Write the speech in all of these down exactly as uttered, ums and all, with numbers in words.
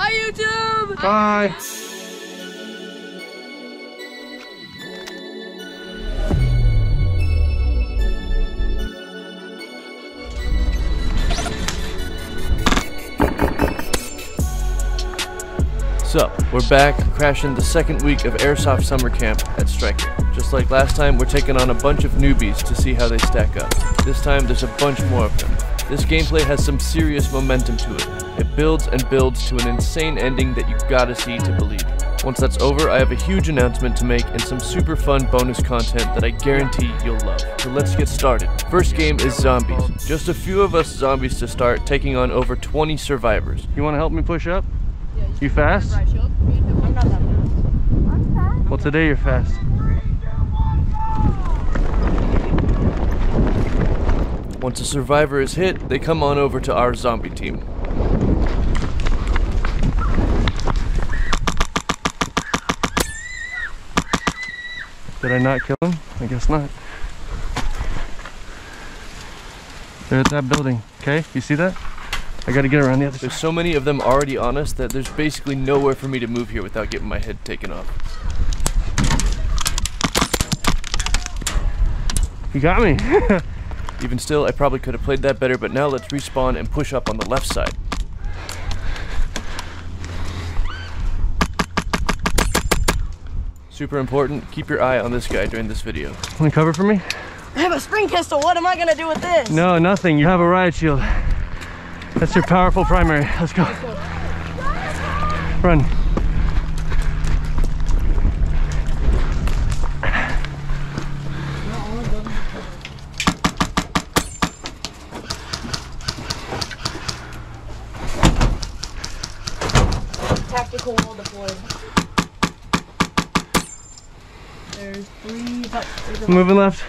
Hi, YouTube! Bye! So, we're back, crashing the second week of Airsoft Summer Camp at Stryker. Just like last time, we're taking on a bunch of newbies to see how they stack up. This time, there's a bunch more of them. This gameplay has some serious momentum to it. It builds and builds to an insane ending that you gotta see to believe. Once that's over, I have a huge announcement to make and some super fun bonus content that I guarantee you'll love. So let's get started. First game is zombies. Just a few of us zombies to start, taking on over twenty survivors. You wanna help me push up? Yeah, you, you fast? Right, I'm not that fast. I'm fast. Well, today you're fast. Once a survivor is hit, they come on over to our zombie team. Did I not kill him? I guess not. They're at that building, okay? You see that? I gotta get around the other side. There's so many of them already on us that there's basically nowhere for me to move here without getting my head taken off. You got me! Even still, I probably could have played that better, but now let's respawn and push up on the left side. Super important, keep your eye on this guy during this video. Want to cover for me? I have a spring pistol, what am I gonna do with this? No, nothing, you have a riot shield. That's your powerful primary, let's go. Run. Tactical wall deployed. There's three buttons. Moving left.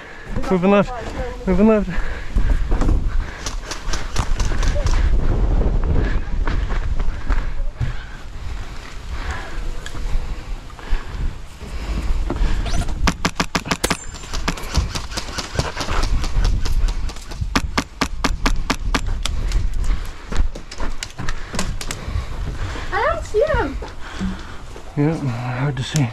Moving left. Moving left. I don't see him. Yeah, hard to see.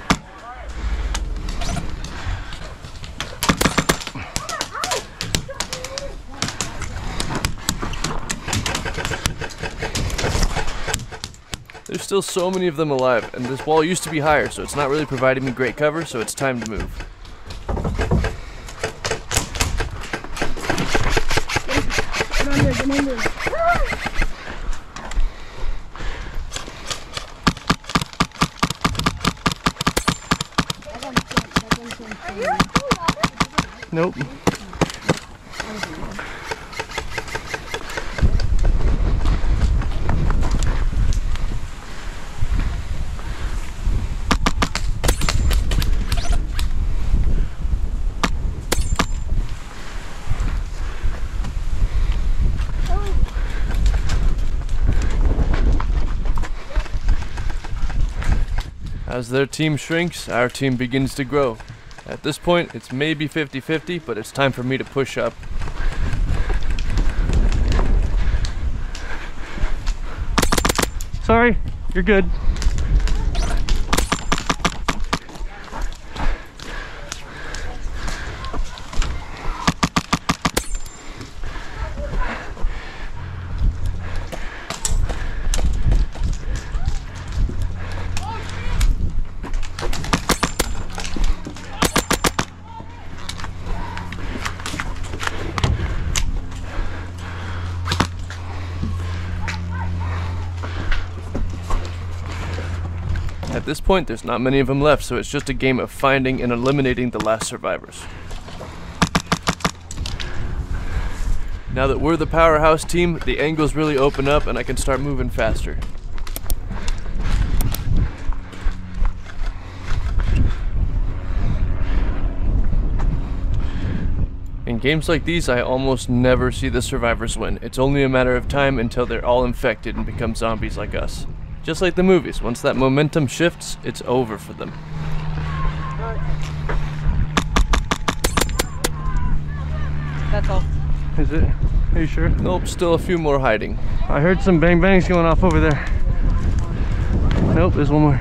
There's still so many of them alive, and this wall used to be higher, so it's not really providing me great cover, so it's time to move. Nope. As their team shrinks, our team begins to grow. At this point, it's maybe fifty fifty, but it's time for me to push up. Sorry, you're good. At this point, there's not many of them left, so it's just a game of finding and eliminating the last survivors. Now that we're the powerhouse team, the angles really open up and I can start moving faster. In games like these, I almost never see the survivors win. It's only a matter of time until they're all infected and become zombies like us. Just like the movies, once that momentum shifts, it's over for them. That's all. Is it? Are you sure? Nope, still a few more hiding. I heard some bang bangs going off over there. Nope, there's one more.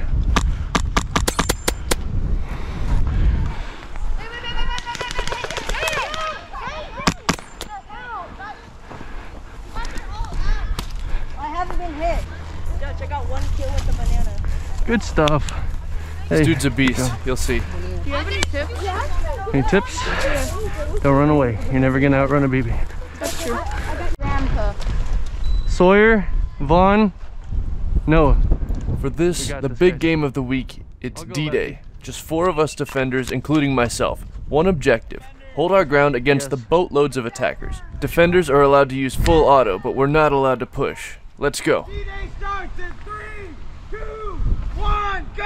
Good stuff. This hey. dude's a beast. You'll see. Do you have any tips? Yeah. Any tips? Yeah. Don't run away. You're never gonna outrun a B B. That's true. I got Grandpa. Sawyer, Vaughn, Noah. For this, the this big guy. game of the week, it's D-Day. Just four of us defenders, including myself. One objective: hold our ground against yes. the boatloads of attackers. Defenders are allowed to use full auto, but we're not allowed to push. Let's go. D-Day starts in three, two. One, go!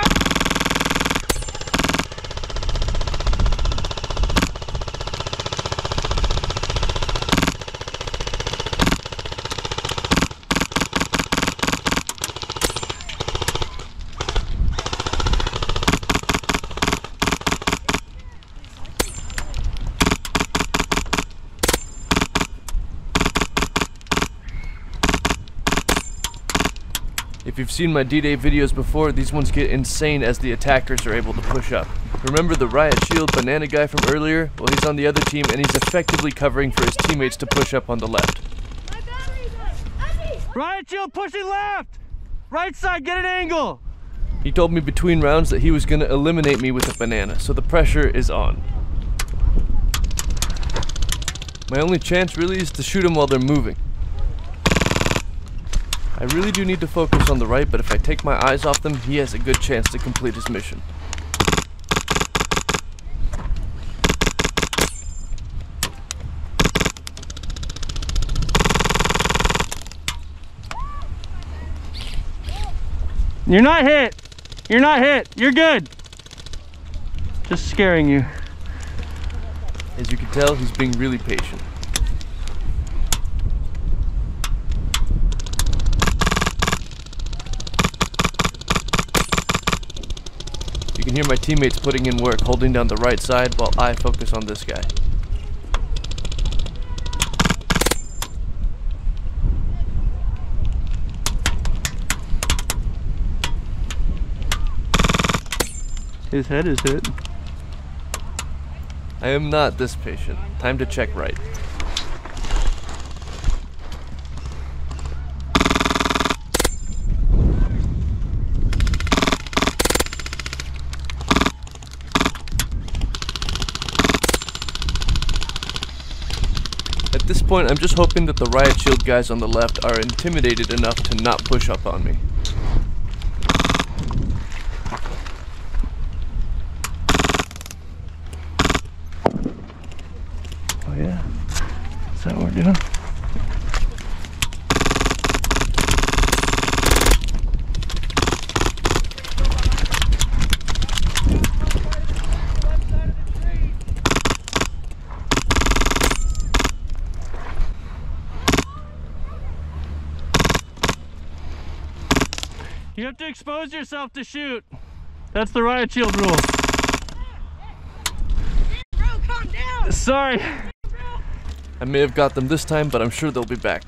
If you've seen my D-Day videos before, these ones get insane as the attackers are able to push up. Remember the riot shield banana guy from earlier? Well, he's on the other team and he's effectively covering for his teammates to push up on the left. My battery's on. Riot shield pushing left! Right side, get an angle! He told me between rounds that he was going to eliminate me with a banana, so the pressure is on. My only chance really is to shoot him while they're moving. I really do need to focus on the right, but if I take my eyes off them, he has a good chance to complete his mission. You're not hit. You're not hit. You're good. Just scaring you. As you can tell, he's being really patient. You can hear my teammates putting in work, holding down the right side while I focus on this guy. His head is hit. I am not this patient. Time to check right. At this point, I'm just hoping that the riot shield guys on the left are intimidated enough to not push up on me. Oh yeah, is that what we're doing? You have to expose yourself to shoot. That's the riot shield rule. Bro, calm down. Sorry. I may have got them this time, but I'm sure they'll be back.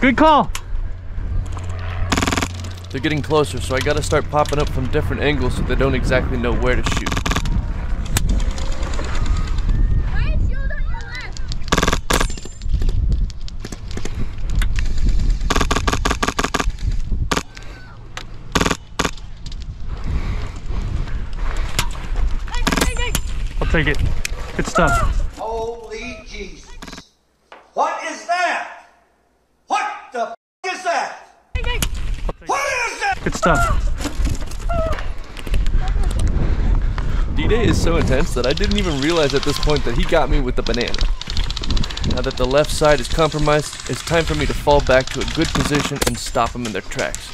Good call. They're getting closer, so I gotta start popping up from different angles so they don't exactly know where to shoot. Right shield on your left. I'll take it. Good stuff. Holy Jesus. What is that? Good stuff. D-Day is so intense that I didn't even realize at this point that he got me with the banana. Now that the left side is compromised, it's time for me to fall back to a good position and stop them in their tracks.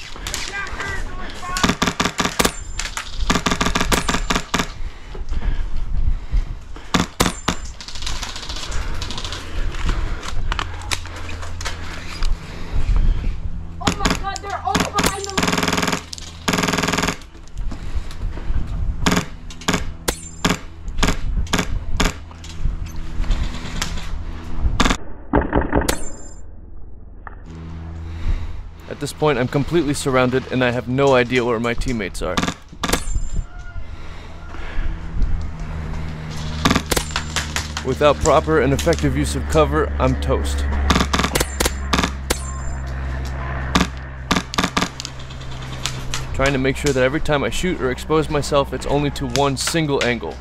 At this point, I'm completely surrounded and I have no idea where my teammates are. Without proper and effective use of cover, I'm toast. Trying to make sure that every time I shoot or expose myself, it's only to one single angle.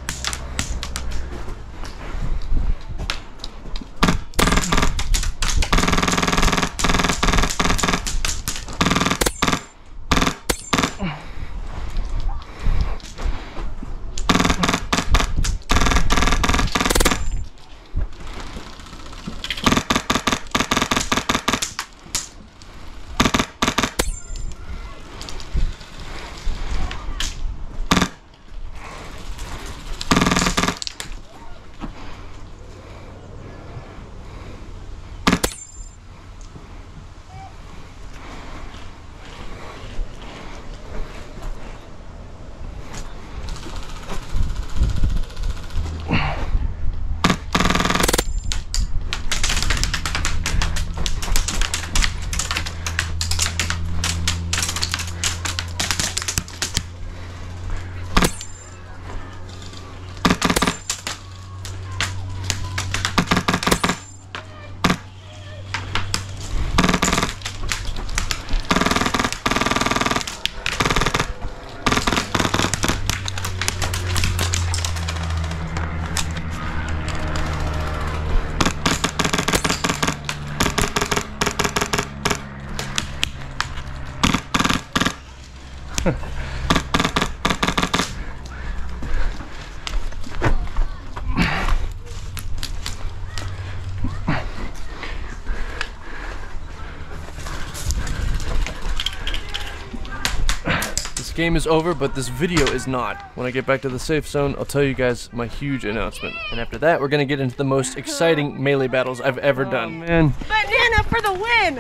The game is over, but this video is not. When I get back to the safe zone, I'll tell you guys my huge announcement. And after that, we're gonna get into the most exciting melee battles I've ever oh, done. Man. Banana for the win!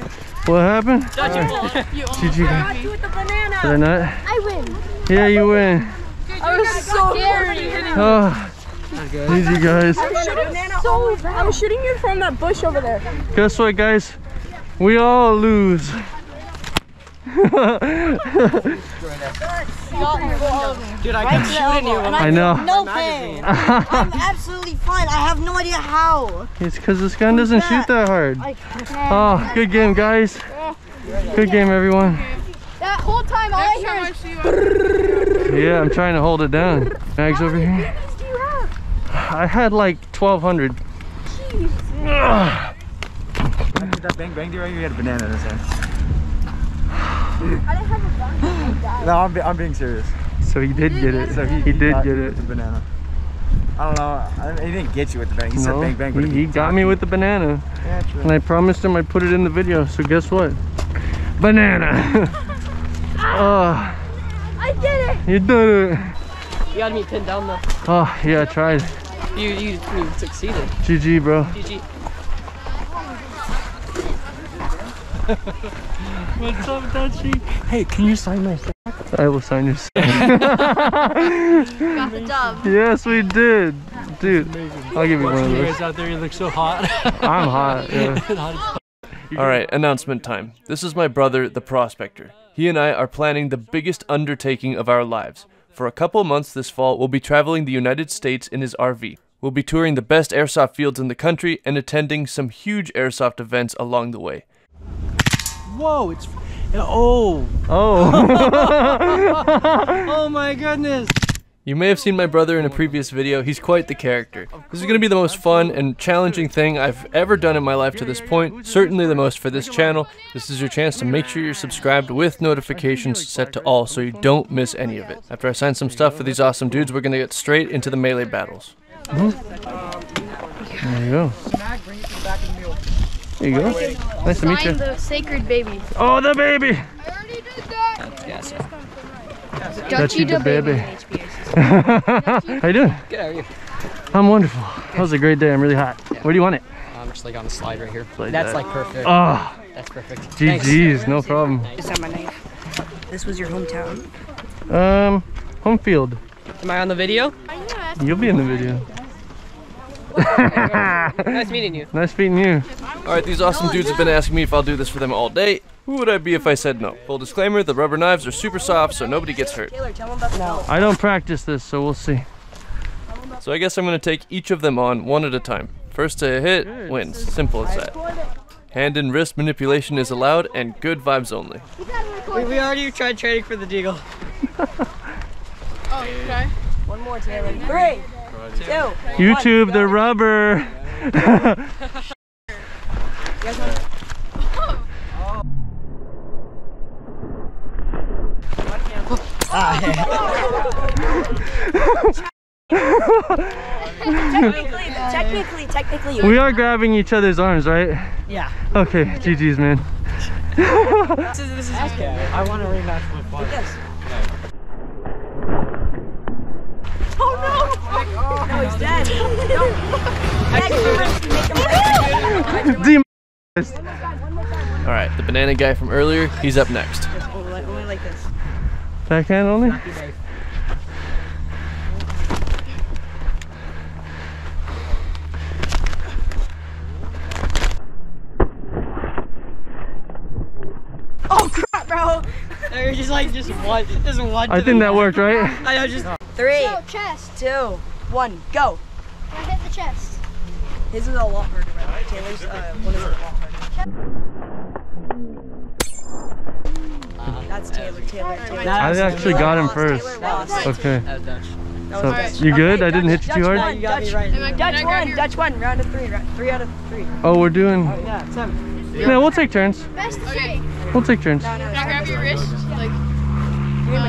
What happened? Dutch, uh, you did you? I got you with the banana. Did I not? I win. Yeah, you win. Dude, I was so scary. Oh, easy guys. I was, so bad. I was shooting you from that bush over there. Guess what, guys? We all lose. Dude, I can shoot in you. I know. No pain. I'm absolutely fine. I have no idea how. It's because this gun doesn't shoot that hard. Oh, good game, guys. Good game, everyone. That whole time all I hear is... Yeah, I'm trying to hold it down. Mags over here. I had like twelve hundred. Jeez. That bang bang deer right here had a banana in his hand. I didn't have a gun. No, I'm, be I'm being serious. So he did get it. So he, he, he did get it. The banana. I don't know. He didn't get you with the bank. He no, said bang bang. But he, he got me with the banana. Yeah, true. And I promised him I'd put it in the video. So guess what? Banana. Ah, oh. I did it. You did it. You got me pinned down though. Oh yeah, I tried. You you, you succeeded. G G, bro. G G. What's up, Dutchie? Hey, can you sign my sack? I will sign your sack. Got the job. Yes, we did. Dude, I'll give you one of those. You guys out there, you look so hot. I'm hot, yeah. Alright, announcement time. This is my brother, The Prospector. He and I are planning the biggest undertaking of our lives. For a couple months this fall, we'll be traveling the United States in his R V. We'll be touring the best airsoft fields in the country and attending some huge airsoft events along the way. Whoa, it's, oh. Oh. Oh my goodness. You may have seen my brother in a previous video. He's quite the character. This is gonna be the most fun and challenging thing I've ever done in my life to this point. Certainly the most for this channel. This is your chance to make sure you're subscribed with notifications set to all so you don't miss any of it. After I sign some stuff for these awesome dudes, we're gonna get straight into the melee battles. Mm-hmm. There you go. There you go. Nice to meet you. The sacred baby. Oh, the baby! I already did that! Yes, sir. Dutchie the baby. How you doing? Good, how are you? I'm wonderful. Good. That was a great day. I'm really hot. Yeah. Where do you want it? I'm um, just like on the slide right here. Slide That's that. like perfect. Oh. That's perfect. G G's, no problem. Just on my knife. This was your hometown? Um, home field. Am I on the video? You'll be in the video. Nice meeting you. Nice meeting you. Alright, these awesome dudes have been asking me if I'll do this for them all day. Who would I be if I said no? Full disclaimer, the rubber knives are super soft, so nobody gets hurt. No. I don't practice this, so we'll see. So I guess I'm going to take each of them on one at a time. First to hit good. Wins. Simple as that. Hand and wrist manipulation is allowed, and good vibes only. We, we already tried trading for the deagle. Oh, okay. One more, Taylor. Three, two, YouTube one. The rubber. Technically, technically, technically. You we are grabbing each other's arms, right? Yeah. Okay, G G's, man. This is, this is okay. I want to rematch with one. Yes. Oh no! Oh, no, he's dead. No. Dead. All right, the banana guy from earlier, he's up next. Only, only like this. Backhand only? Oh crap, bro! You're just like, just one, just one. I think that worked, right? I know, just three, no, chest. two, one, go. I hit the chest. His is a lot harder, right? Taylor's uh, one is a lot harder. That's Taylor. Taylor. Taylor. I actually got him first. Okay. So, you good? I didn't hit you too hard. Dutch one. Dutch one. Dutch one. Round of three. Three out of three. Oh, we're doing. Yeah, seven. No, we'll take turns. Okay. We'll take turns. Can I grab your wrist? Like,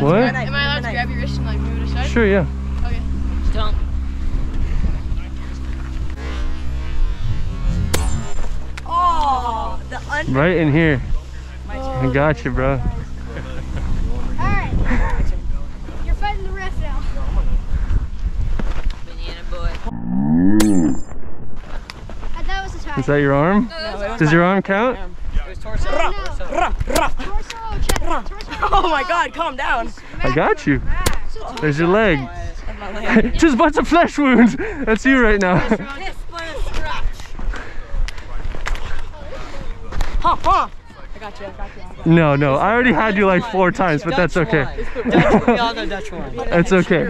what? Am I allowed to grab your wrist and like move it aside? Sure, yeah. Okay. Just don't. Oh, the under. Right in here. Oh, I got you, bro. Alright. You're fighting the ref now. Banana boy. I thought it was a tie. Is that your arm? No, does your arm count? It was torso. Oh, no. Ruh, ruh, ruh. Torso, torso. Oh my god, calm down. I got you. There's your leg. Just a bunch of flesh wounds. That's you right now. No, no, I already had you like four times, but that's okay. We all know Dutch one. That's okay.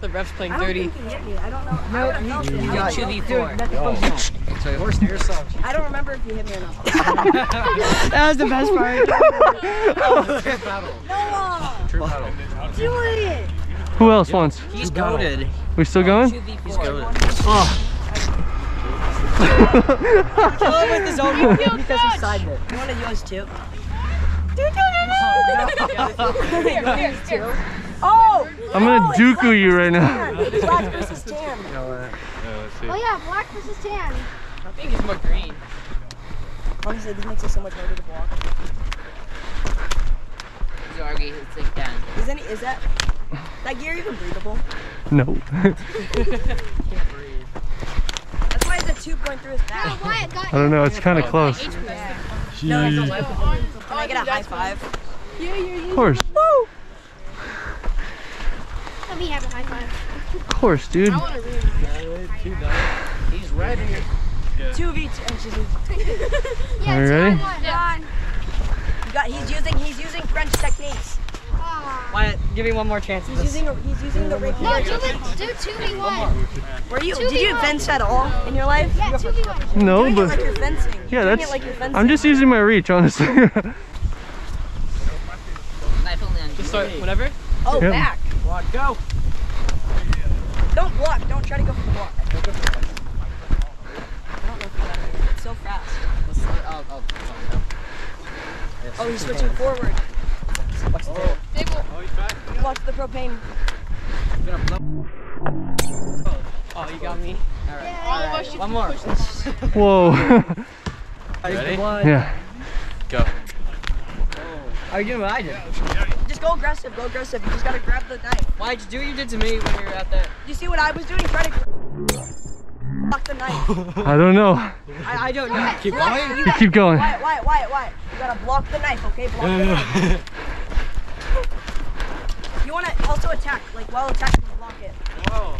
The ref's playing dirty. I don't know. No, you got two v four. So horse to yourself. I don't remember if you hit me or not. That was the best part. Oh, trip paddle. No! Trip paddle. Do it! Who else wants? He's goated. We still going? He's goated. Oh. Kill him with his own one because he sided it. You want to yours too? Do do do do do! Oh! I'm gonna dooku you right now. Black versus tan. Oh yeah, black versus tan. I think it's more green. Honestly, this makes it so much harder to block. Zorgi, it's like that. Is any is that that gear even breathable? No. Can't breathe. That's why it's a two point through his back. I don't know, it's kinda close. Yeah. No, it's a life. Can I get a high five? Yeah, yeah, yeah. Of course. Woo! Let me have a high five. Of course, dude. I wanna really high. He's right in here. two v two. Yeah, are you ready? Yeah. You got, he's using he's using French techniques. Oh. Wyatt, give me one more chance. He's using a, he's using the rig. No, do it, do two v one. Were you two did you fence at all in your life? Yeah, two v one. No, doing but it like you're fencing. Yeah, that's like you're fencing. I'm just using my reach, honestly. Just start whenever. Oh, yep. Back. Block, go. Don't block. Don't try to go for the block. Go for the block. So fast. Oh, oh, oh, oh. Oh, he's switching forward. Watch the oh. Oh, he's back. Watch the propane. Oh, you got me. All right. Yeah. All right. One more. Whoa. Ready? Yeah. Go. Are you doing what I did? Just go aggressive. Go aggressive. You just gotta grab the knife. Why? Just do what you did to me when you were at that. You see what I was doing? Try to. The knife. I don't know. I, I don't know. Keep going. You, you gotta, keep going. Wyatt, Wyatt, Wyatt, Wyatt. You gotta block the knife, okay? Block the knife. You wanna also attack, like while attacking, block it. Whoa.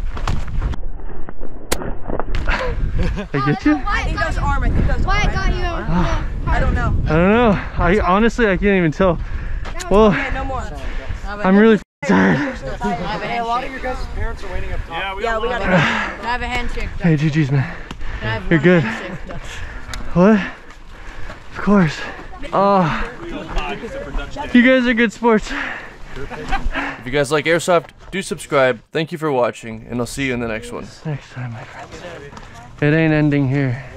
I get you? I think that was arm. I think that was arm. Why I got you? Uh, I don't know. I don't know. I honestly, I can't even tell. Well, okay, no more. I'm really tired. Hey, a lot of your guys' parents are waiting up top. Yeah, we, yeah, we gotta go. Can I have a handshake? Hey, G G's, man. Can I have You're good. What? Of course. Oh, you guys are good sports. If you guys like airsoft, do subscribe. Thank you for watching, and I'll see you in the next one. Next time, my friends. It ain't ending here.